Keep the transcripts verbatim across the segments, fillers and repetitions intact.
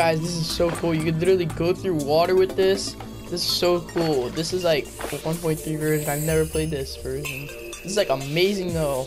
Guys, this is so cool. You could literally go through water with this. This is so cool. This is like the one point three version. I've never played this version. This is like amazing though.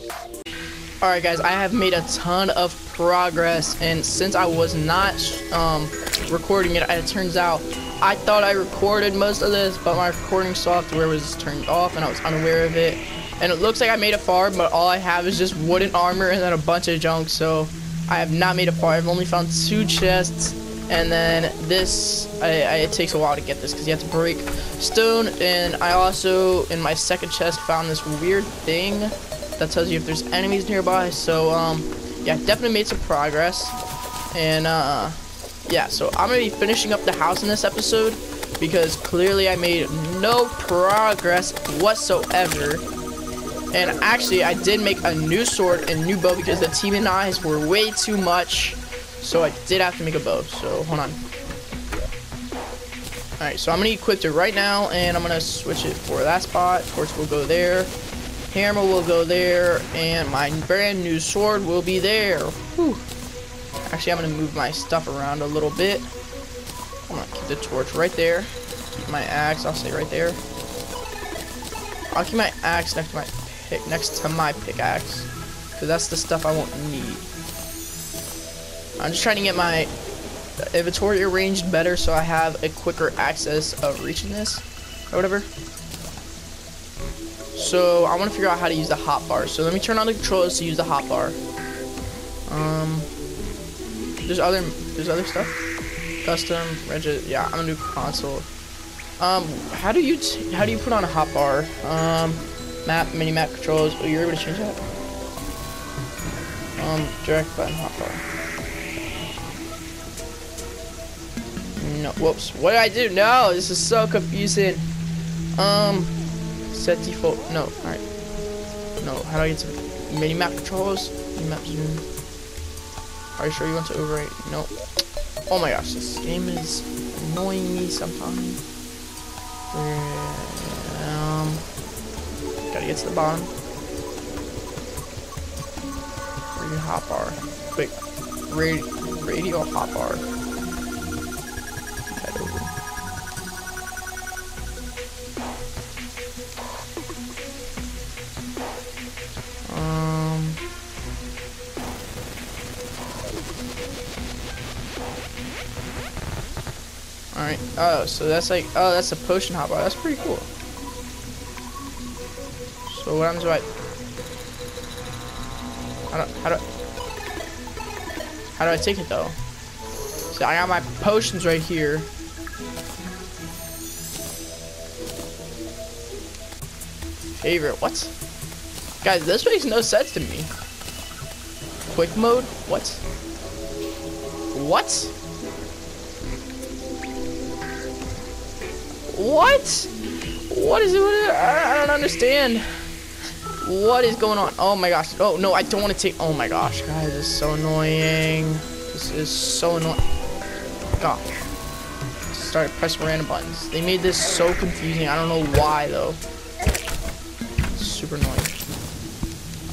Alright guys, I have made a ton of progress, and since I was not um, recording it, it turns out I thought I recorded most of this, but my recording software was turned off and I was unaware of it. And it looks like I made a farm, but all I have is just wooden armor and then a bunch of junk, so I have not made a farm. I've only found two chests. And then this, I, I, it takes a while to get this because you have to break stone. And I also, in my second chest, found this weird thing that tells you if there's enemies nearby. So, um, yeah, definitely made some progress. And, uh, yeah, so I'm going to be finishing up the house in this episode because clearly I made no progress whatsoever. And actually, I did make a new sword and new bow because the team and I's were way too much. So I did have to make a bow, so hold on. Alright, so I'm going to equip it right now, and I'm going to switch it for that spot. Torch will go there. Hammer will go there, and my brand new sword will be there. Whew. Actually, I'm going to move my stuff around a little bit. I'm going to keep the torch right there. Keep my axe, I'll stay right there. I'll keep my axe next to my, pick, next to my pickaxe, because that's the stuff I won't need. I'm just trying to get my inventory arranged better so I have a quicker access of reaching this or whatever. So I want to figure out how to use the hotbar. So let me turn on the controls to use the hotbar. Um, there's other there's other stuff. Custom, rigid. Yeah, I'm gonna do console. Um, how do you t how do you put on a hotbar? Um, map, mini map, controls. Oh, you're able to change that. Um, direct button hotbar. No, whoops, what did I do? No, this is so confusing. Um, set default. No, alright. No, how do I get to mini map controls? Mini map zoom. Are you sure you want to overwrite? No. Oh my gosh, this game is annoying me sometimes. Um, gotta get to the bottom. Radio hotbar. Wait, rad radio hotbar. Alright, oh, so that's like, oh, that's a potion hotbar. That's pretty cool. So what happens if I, I don't, how do, how do I take it though? So I got my potions right here. Favorite, what? Guys, this makes no sense to me. Quick mode, what? What? What? What is it? I don't understand. What is going on? Oh my gosh. Oh no, I don't want to take. Oh my gosh, guys, this is so annoying. This is so annoying. Gosh. Start pressing random buttons. They made this so confusing. I don't know why though. It's super annoying.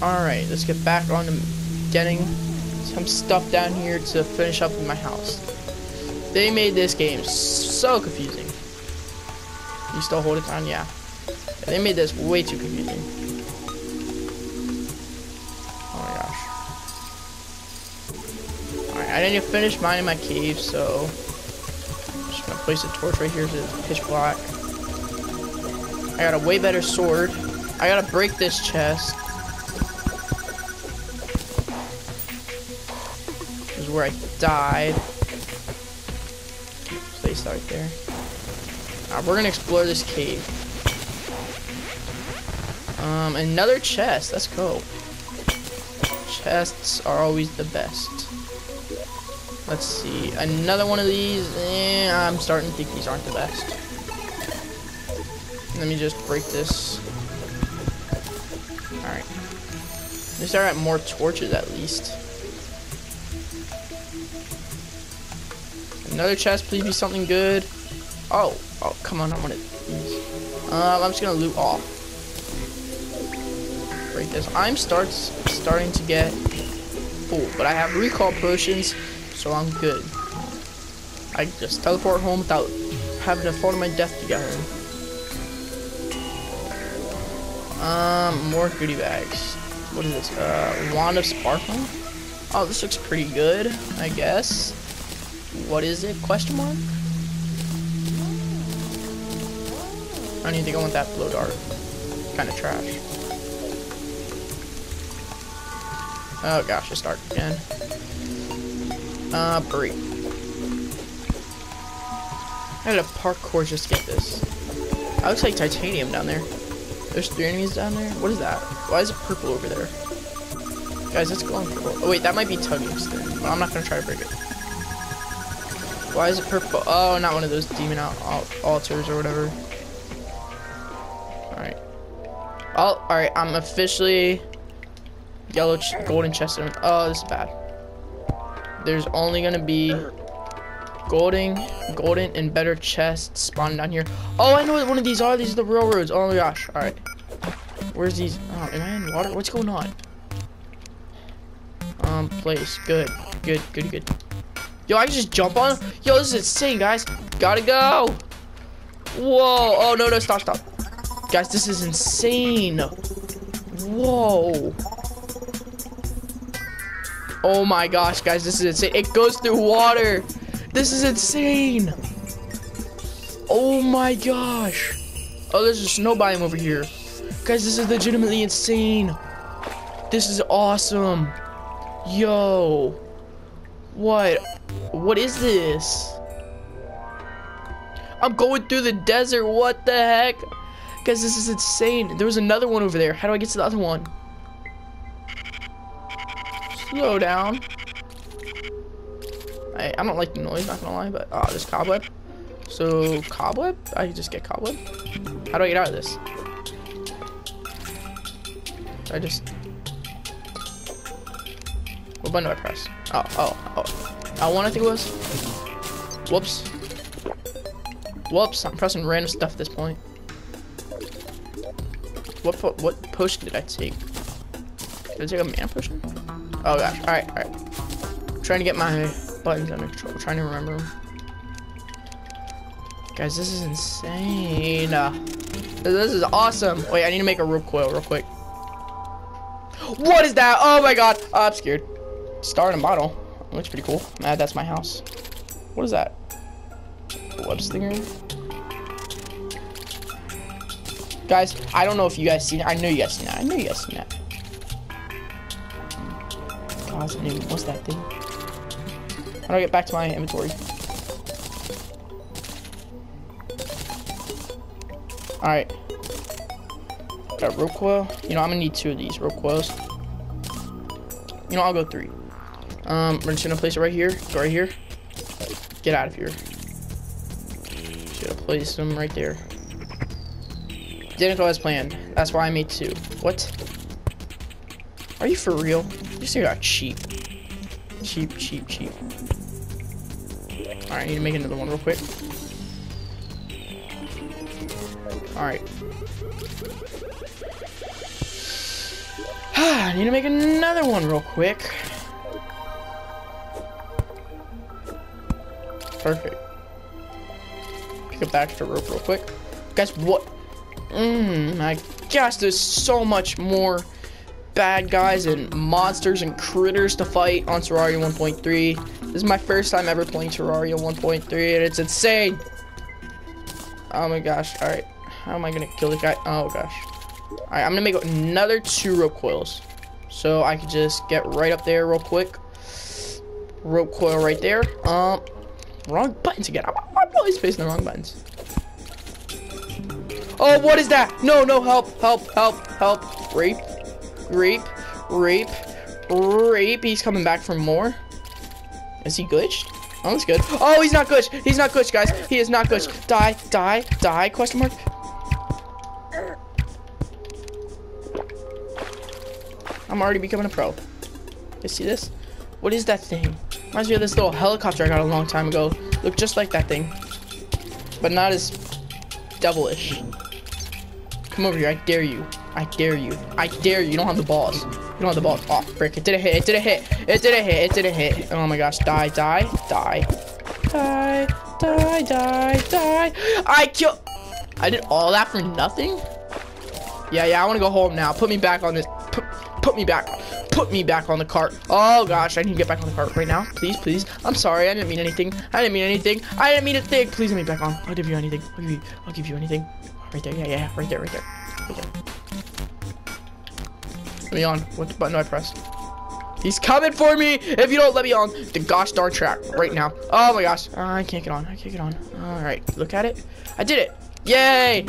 Alright, let's get back on to getting some stuff down here to finish up with my house. They made this game so confusing. You still hold it down? Yeah. They made this way too confusing. Oh my gosh. Alright, I need to finish mining my cave, so I'm just gonna place a torch right here so it's pitch black. I got a way better sword. I gotta break this chest. This is where I died. Place that right there. We're gonna explore this cave. Um, another chest. Let's go. Chests are always the best. Let's see. Another one of these. Eh, I'm starting to think these aren't the best. Let me just break this. Alright. At least I got more torches at least. Another chest. Please be something good. Oh, oh, come on, I want it. Um, I'm just gonna loot all. Break this. I'm starts starting to get full, but I have recall potions, so I'm good. I can just teleport home without having to fall to my death to get home. Um, more goodie bags. What is this? Uh, Wand of Sparkling? Oh, this looks pretty good, I guess. What is it? Question mark? I don't even think I want that blow dart. Kind of trash. Oh gosh, it's dark again. Uh, break. I had a parkour just to get this. That looks like titanium down there. There's three enemies down there? What is that? Why is it purple over there? Guys, it's glowing purple. Oh wait, that might be Tuggy's thing. Well, I'm not gonna try to break it. Why is it purple? Oh, not one of those demon al altars or whatever. Alright. Oh, alright, I'm officially yellow ch golden chested. Oh, this is bad. There's only gonna be golden, golden, and better chests spawned down here. Oh, I know what one of these are. These are the railroads. Oh my gosh. Alright. Where's these? Oh, am I in water? What's going on? Um, place. Good. Good, good, good. Yo, I can just jump on. Yo, this is insane, guys. Gotta go. Whoa. Oh, no, no. Stop, stop. Guys, this is insane. Whoa. Oh my gosh, guys, this is insane. It goes through water. This is insane. Oh my gosh. Oh, there's a snow biome over here. Guys, this is legitimately insane. This is awesome. Yo. What? What is this? I'm going through the desert. What the heck? Guys, this is insane. There was another one over there. How do I get to the other one? Slow down. I, I don't like the noise, not gonna lie, but ah, uh, there's cobweb. So cobweb? I just get cobweb. How do I get out of this? I just. What button do I press? Oh, oh, oh. I one I think it was. Whoops. Whoops. I'm pressing random stuff at this point. What po what potion did I take? Did I take a mana potion? Oh gosh, alright, alright. I'm trying to get my buttons under control. I'm trying to remember them. Guys, this is insane. Uh, this is awesome. Wait, I need to make a rope coil real quick. What is that? Oh my god. Oh, I'm scared. Star in a bottle. That looks pretty cool. Nah, that's my house. What is that? Web stinger? Guys, I don't know if you guys seen it. I know you guys seen that. I know you guys seen that. What's that thing? How do I get back to my inventory? Alright. Got rope coil. You know, I'm gonna need two of these rope coils. You know, I'll go three. Um, we're just gonna place it right here. Go right here. Get out of here. Just gonna place them right there. Didn't go as planned. That's why I made two. What? Are you for real? You see, got cheap. Cheap, cheap, cheap. Alright, I need to make another one real quick. Alright. I need to make another one real quick. Perfect. Pick up the extra rope real quick. Guys, what? Mmm, my gosh, there's so much more bad guys and monsters and critters to fight on Terraria one point three. This is my first time ever playing Terraria one point three and it's insane. Oh my gosh. Alright. How am I gonna kill this guy? Oh gosh. Alright, I'm gonna make another two rope coils. So I can just get right up there real quick. Rope coil right there. Um wrong buttons again. I'm, I'm always facing the wrong buttons. Oh, what is that? No, no, help, help, help, help. Rape. Rape, rape, rape. He's coming back for more. Is he glitched? Oh, that's good. Oh, he's not glitched. He's not glitched, guys. He is not glitched. Die, die, die. Question mark. I'm already becoming a pro. You see this? What is that thing? Reminds me of this little helicopter I got a long time ago. Looked just like that thing, but not as devilish. Come over here. I dare you. I dare you. I dare you. You don't have the balls. You don't have the balls. Oh, frick. It did a hit. It did a hit. It did a hit. It did a hit. Oh my gosh. Die, die, die. Die, die, die, die. I killed. I did all that for nothing? Yeah, yeah, I want to go home now. Put me back on this. Put, put me back. Put me back on the cart. Oh, gosh. I need to get back on the cart right now. Please, please. I'm sorry. I didn't mean anything. I didn't mean anything. I didn't mean a thing. Please let me back on. I'll give you anything. I'll give you, I'll give you anything. Right there. Yeah, yeah. Right there, right there. Right there. Let me on. What button do I press? He's coming for me if you don't let me on the gosh darn track right now. Oh my gosh. Uh, I can't get on. I can't get on. All right. Look at it. I did it. Yay.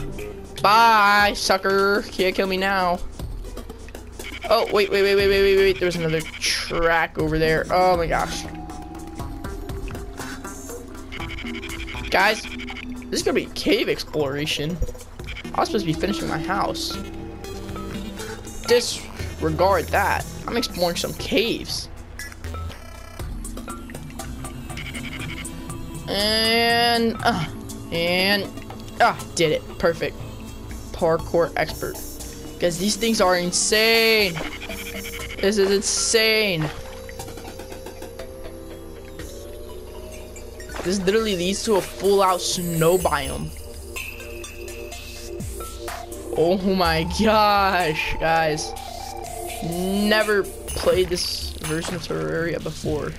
Bye, sucker. Can't kill me now. Oh, wait, wait, wait, wait, wait, wait, wait. There's another track over there. Oh my gosh. Guys, this is going to be cave exploration. I was supposed to be finishing my house. Disregard that. I'm exploring some caves. And, uh, and, ah, uh, did it. Perfect. Parkour expert. Because these things are insane. This is insane. This literally leads to a full out snow biome. Oh my gosh, guys. Never played this version of Terraria before.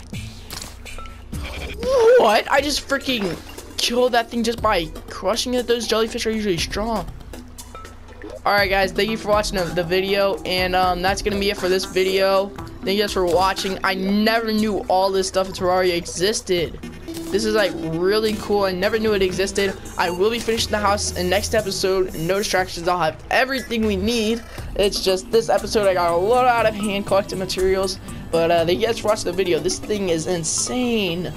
What? I just freaking killed that thing just by crushing it. Those jellyfish are usually strong. Alright guys, thank you for watching the video, and um, that's going to be it for this video. Thank you guys for watching. I never knew all this stuff in Terraria existed. This is like really cool. I never knew it existed. I will be finishing the house in next episode. No distractions. I'll have everything we need. It's just this episode I got a lot out of hand collected materials. But uh, thank you guys for watching the video. This thing is insane.